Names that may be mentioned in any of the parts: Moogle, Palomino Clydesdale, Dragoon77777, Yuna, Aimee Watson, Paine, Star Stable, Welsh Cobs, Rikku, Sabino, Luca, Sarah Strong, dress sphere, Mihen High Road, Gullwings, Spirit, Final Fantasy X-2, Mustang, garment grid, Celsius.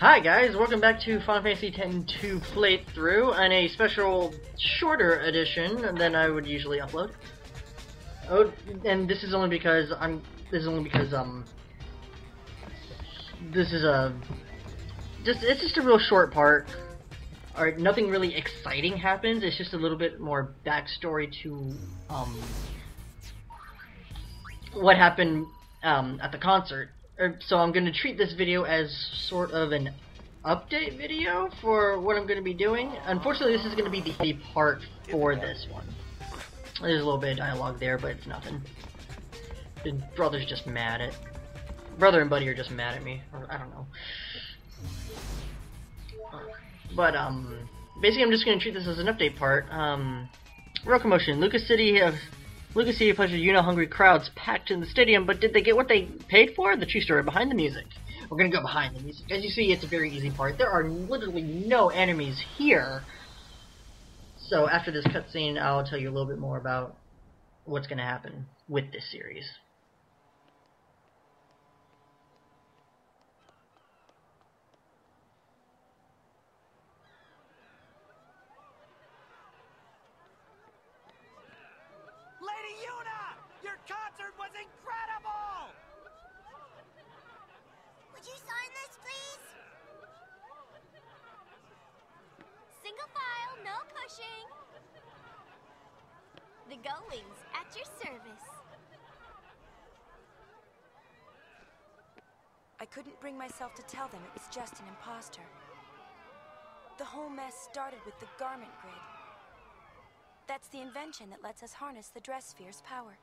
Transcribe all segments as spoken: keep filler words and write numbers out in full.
Hi guys, welcome back to Final Fantasy X two playthrough and a special shorter edition than I would usually upload. Oh, and this is only because I'm. This is only because um. This is a. Just it's just a real short part. Alright, nothing really exciting happens. It's just a little bit more backstory to um. what happened um at the concert. So I'm going to treat this video as sort of an update video for what I'm going to be doing. Unfortunately, this is going to be the part for this one. There's a little bit of dialogue there, but it's nothing. The brother's just mad at... Brother and buddy are just mad at me. Or, I don't know. But, um... basically, I'm just going to treat this as an update part. Um... Real commotion. Luca City have... Luca City pleasure Yuna hungry crowds packed in the stadium, but did they get what they paid for? The true story behind the music. We're gonna go behind the music. As you see, it's a very easy part. There are literally no enemies here. So after this cutscene, I'll tell you a little bit more about what's gonna happen with this series. The Gullwings at your service. I couldn't bring myself to tell them it was just an imposter. The whole mess started with the garment grid. That's the invention that lets us harness the dress sphere's power.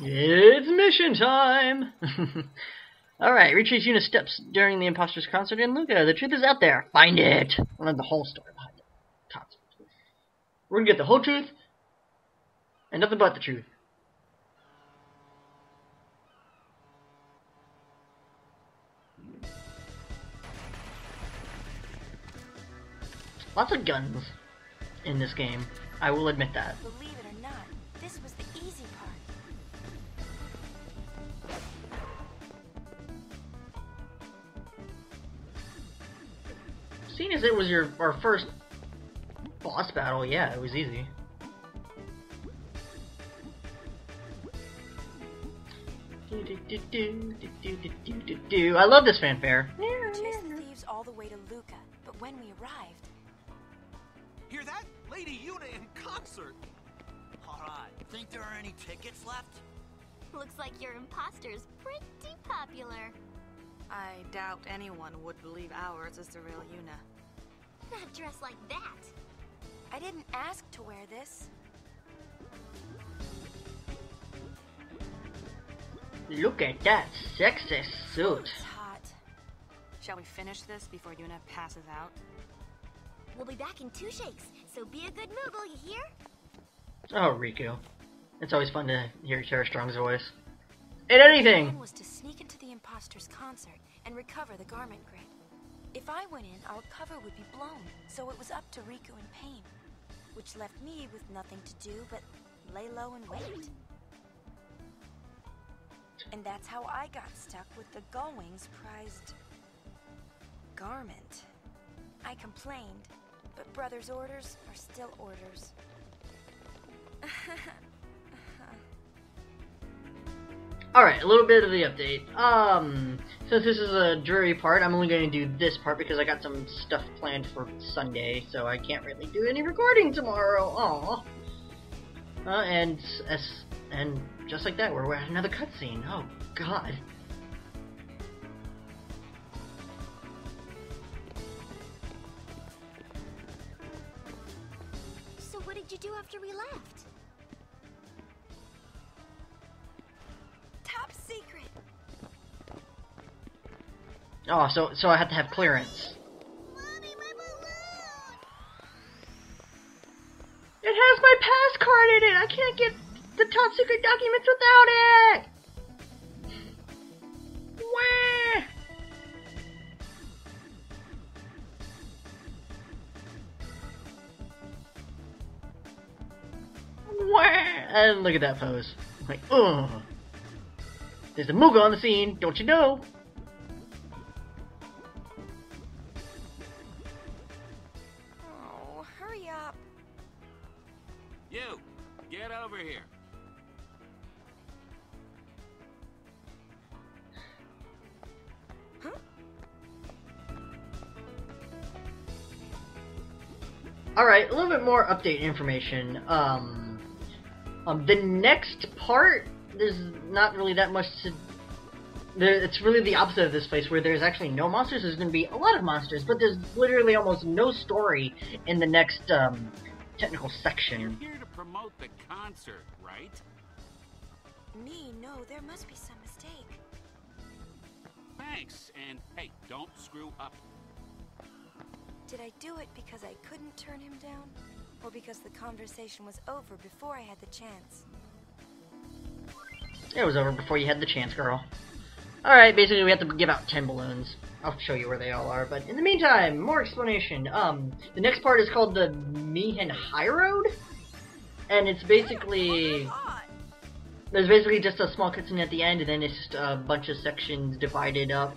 It's mission time! Alright, retrace Yuna's steps during the imposter's concert in Luca. The truth is out there. Find it! We'll have the whole story behind it. Concert. We're gonna get the whole truth, and nothing but the truth. Lots of guns in this game. I will admit that. Believe it or not, this was the easy part. Seeing as it was your our first boss battle, yeah, it was easy. I love this fanfare. Chased the thieves all the way to Luca, but when we arrived, hear that? Lady Yuna in concert. All right, think there are any tickets left? Looks like your imposter's pretty popular. I doubt anyone would believe ours is the real Yuna. Not dressed like that. I didn't ask to wear this. Look at that sexy suit. It's hot. Shall we finish this before Yuna passes out? We'll be back in two shakes, so be a good moogle, you hear? Oh, Rikku. It's always fun to hear Sarah Strong's voice. In anything! The plan was to sneak into the imposter's concert and recover the garment grid. If I went in, our cover would be blown, so it was up to Rikku and Paine, which left me with nothing to do but lay low and wait. And that's how I got stuck with the Gullwings' prized garment. I complained, but brother's orders are still orders. Alright, a little bit of the update. Um, since this is a dreary part, I'm only going to do this part because I got some stuff planned for Sunday, so I can't really do any recording tomorrow. Aww. Uh, and as, and just like that, we're at another cutscene. Oh God. So what did you do after we left? Secret. Oh, so so I have to have clearance. Mommy, my balloon! It has my pass card in it. I can't get the top secret documents without it. Wah! Wah! and look at that pose. Like, ugh. There's a Moogle on the scene, don't you know? Oh, hurry up. You, get over here. Alright, a little bit more update information. Um, um, the next part, there's not really that much to... There, it's really the opposite of this place, where there's actually no monsters. There's going to be a lot of monsters, but there's literally almost no story in the next um, technical section. You're here to promote the concert, right? Me? No, there must be some mistake. Thanks, and hey, don't screw up. Did I do it because I couldn't turn him down? Or because the conversation was over before I had the chance? It was over before you had the chance, girl. Alright, basically we have to give out ten balloons. I'll show you where they all are, but in the meantime, more explanation. Um, the next part is called the Mihen High Road? And it's basically... There's basically just a small cutscene at the end, and then it's just a bunch of sections divided up.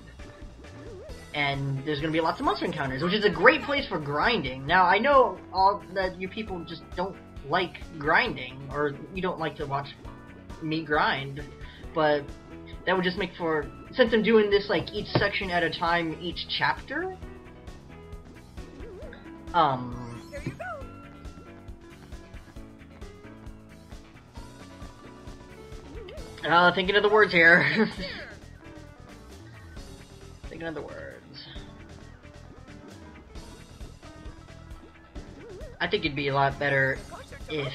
And there's going to be lots of monster encounters, which is a great place for grinding. Now, I know all that you people just don't like grinding, or you don't like to watch me grind, but that would just make for... Since I'm doing this, like, each section at a time, each chapter... Um... Here you go. Uh, thinking of the words here. Thinking of the words. I think it'd be a lot better if...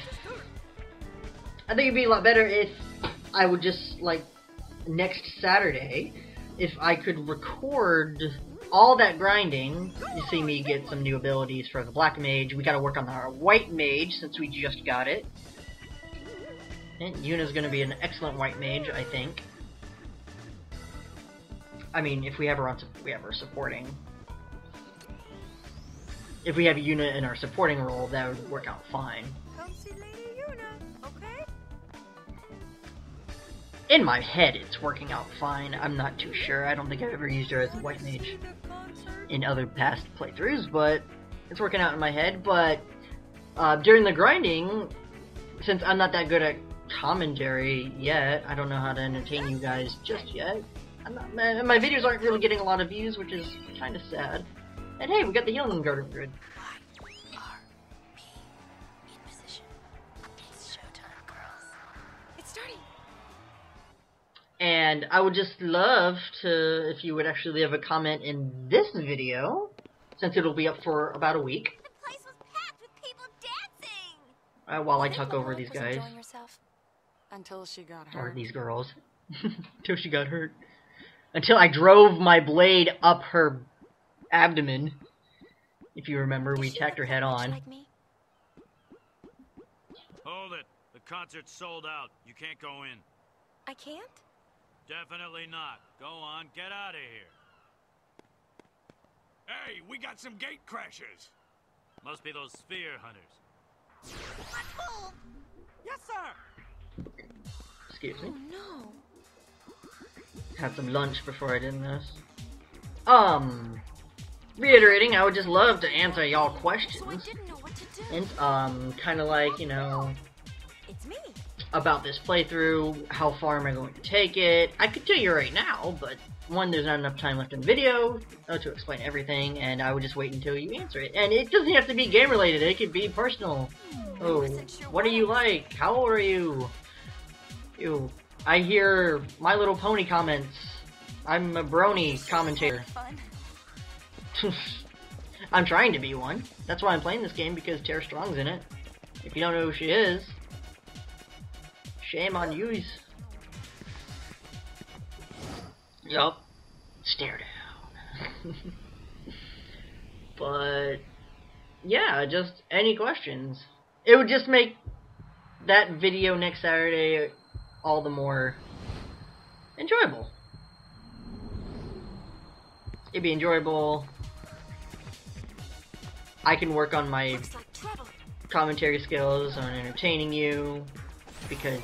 I think it'd be a lot better if I would just, like, next Saturday, if I could record all that grinding. You see me get some new abilities for the Black Mage. We gotta work on our White Mage, since we just got it. And Yuna's gonna be an excellent White Mage, I think. I mean, if we have her on... we have her supporting... If we have Yuna in our supporting role, that would work out fine. Come see Lady Yuna, okay? In my head, it's working out fine. I'm not too sure. I don't think I've ever used her as a White Mage in other past playthroughs, but it's working out in my head. But uh, during the grinding, since I'm not that good at commentary yet, I don't know how to entertain you guys just yet. I'm not, my, my videos aren't really getting a lot of views, which is kind of sad. And hey, we got the yelling garment grid. I R P in position. It's showtime, girls. It's starting. And I would just love to, if you would actually leave a comment in this video, since it'll be up for about a week. The place was packed with people dancing. Uh, while I talk over these guys. Until she got hurt. Or these girls. Until she got hurt. Until I drove my blade up her abdomen. If you remember, we attacked her head on. Like me? Hold it. The concert's sold out. You can't go in. I can't? Definitely not. Go on, get out of here. Hey, we got some gate crashers. Must be those sphere hunters. Oh. Yes, sir. Excuse me. Oh, no. Had some lunch before I did this. Um... Reiterating, I would just love to answer y'all questions, so and um, kind of like, you know, it's me. About this playthrough, how far am I going to take it? I could tell you right now, but one, there's not enough time left in the video to explain everything, and I would just wait until you answer it. And it doesn't have to be game related; it could be personal. Oh, what are you like? How old are you? Ew. I hear My Little Pony comments. I'm a brony commentator. I'm trying to be one. That's why I'm playing this game, because Sarah Strong's in it. If you don't know who she is, shame on you. Yup. Stare down. But, yeah, just any questions. It would just make that video next Saturday all the more enjoyable. It'd be enjoyable. I can work on my commentary skills on entertaining you, because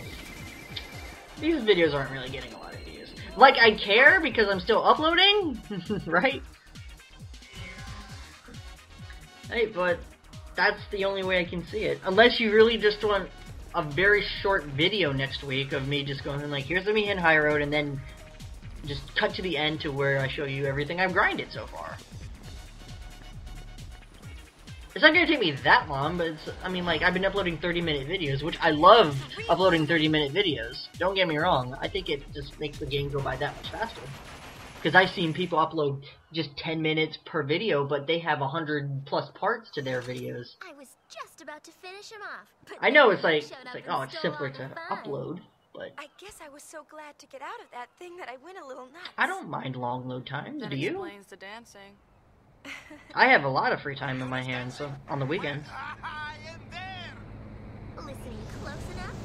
these videos aren't really getting a lot of views. Like, I care because I'm still uploading, right? Hey, but that's the only way I can see it. Unless you really just want a very short video next week of me just going like, here's the Mihen High Road, and then just cut to the end to where I show you everything I've grinded so far. It's not going to take me that long, but it's, I mean, like, I've been uploading thirty minute videos, which I love uploading thirty minute videos. Don't get me wrong. I think it just makes the game go by that much faster. Because I've seen people upload just ten minutes per video, but they have one hundred plus parts to their videos. I was just about to finish him off. But I know, it's like, it's like oh, it's simpler to upload, but... I guess I was so glad to get out of that thing that I went a little nuts. I don't mind long load times, do you? That explains the dancing. I have a lot of free time in my hands so, on the weekends. I am there. Listening close enough.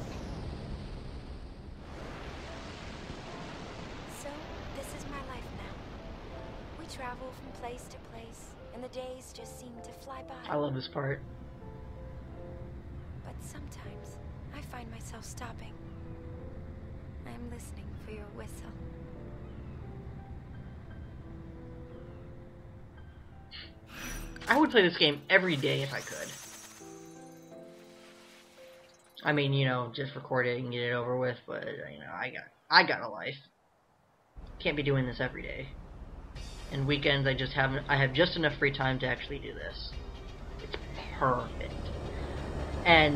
So this is my life now. We travel from place to place, and the days just seem to fly by. I love this part. But sometimes I find myself stopping. I am listening for your whistle. I would play this game every day if I could. I mean, you know, just record it and get it over with, but, you know, I got I got a life. Can't be doing this every day. And weekends, I just haven't, I have just enough free time to actually do this. It's perfect. And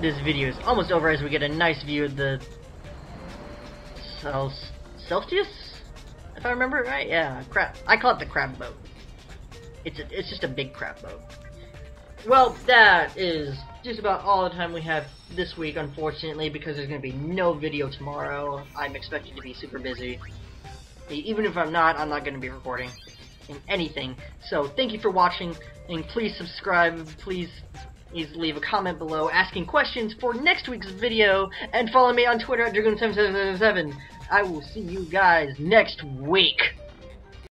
this video is almost over as we get a nice view of the Cel Celsius? If I remember right, yeah, crab. I call it the crab boat. It's, a, it's just a big crap boat. Well, that is just about all the time we have this week, unfortunately, because there's going to be no video tomorrow. I'm expected to be super busy. Even if I'm not, I'm not going to be recording in anything. So, thank you for watching, and please subscribe, please, please leave a comment below asking questions for next week's video, and follow me on Twitter at Dragoon seven seven seven seven. I will see you guys next week.